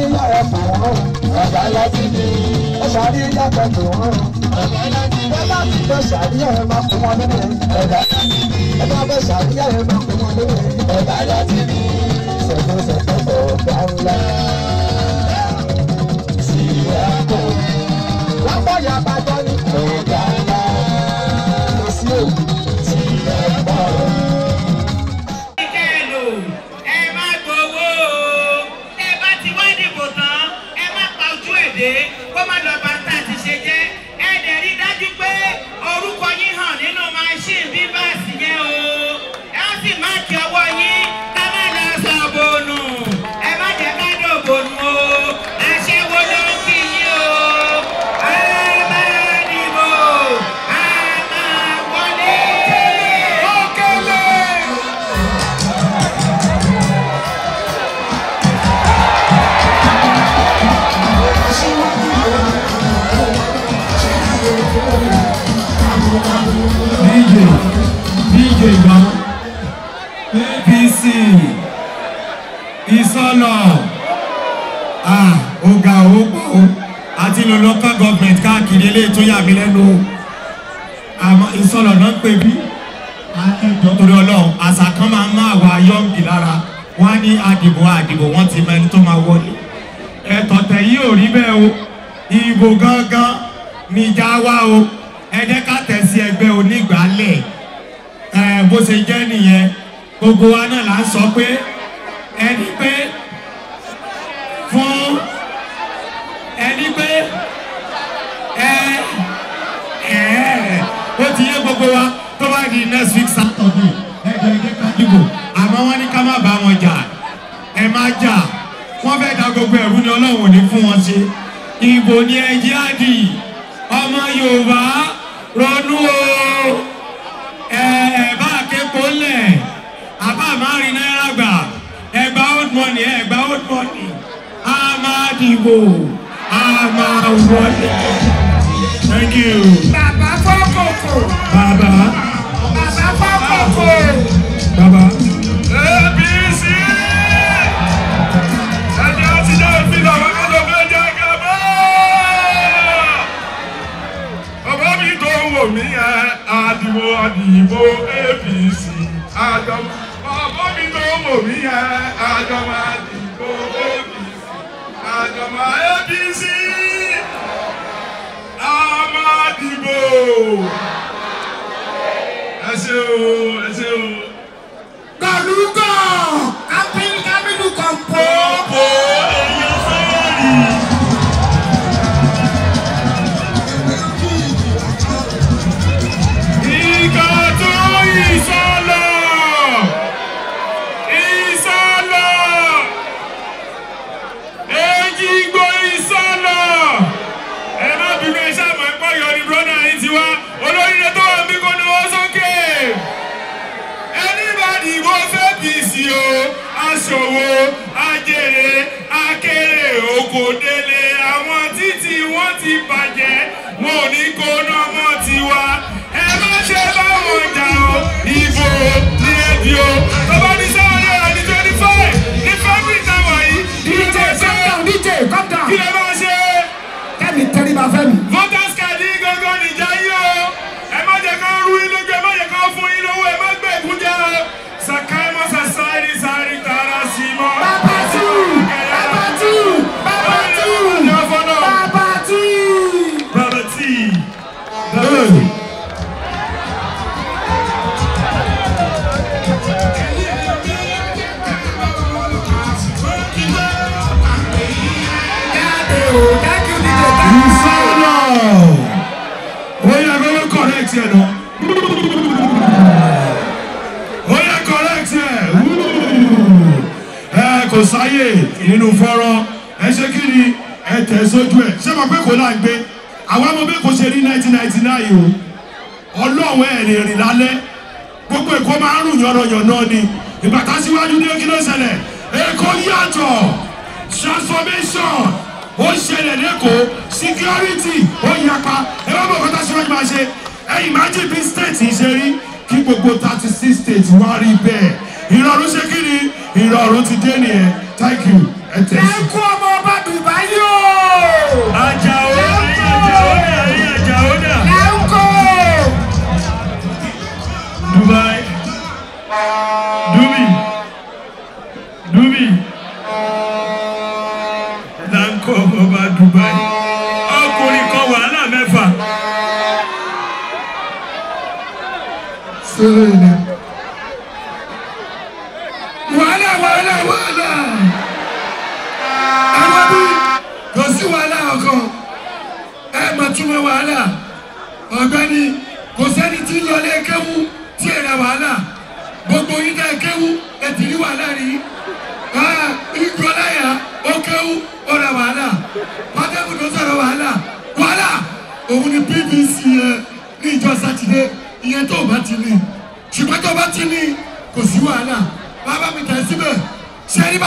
Thank you. Thank you. máa Dubai ọkùnrin kan wàhálà mẹ́fà. Wàhálà wàhálà wàhálà àwọn bí kò sí wàhálà ọkàn ẹ máa túmọ̀ wàhálà ọ̀gbẹ́ni kò sẹ́ni tí ń lọ lé kéwú tí èrè wàhálà gbogbo yín dá kéwú ẹ ti rí wàhálà rí. Igolaya okewu ọ̀rọ̀ wàhálà pàtẹ́kù tó sọ̀rọ̀ wàhálà wàhálà òun ni BBC yẹn ní ìjọ sátidé ìyẹn tó bá ti ní ṣùgbọ́n tó bá ti ní kò sí wàhálà bàbá mi tẹ̀ síbẹ̀ ṣe é rí bá.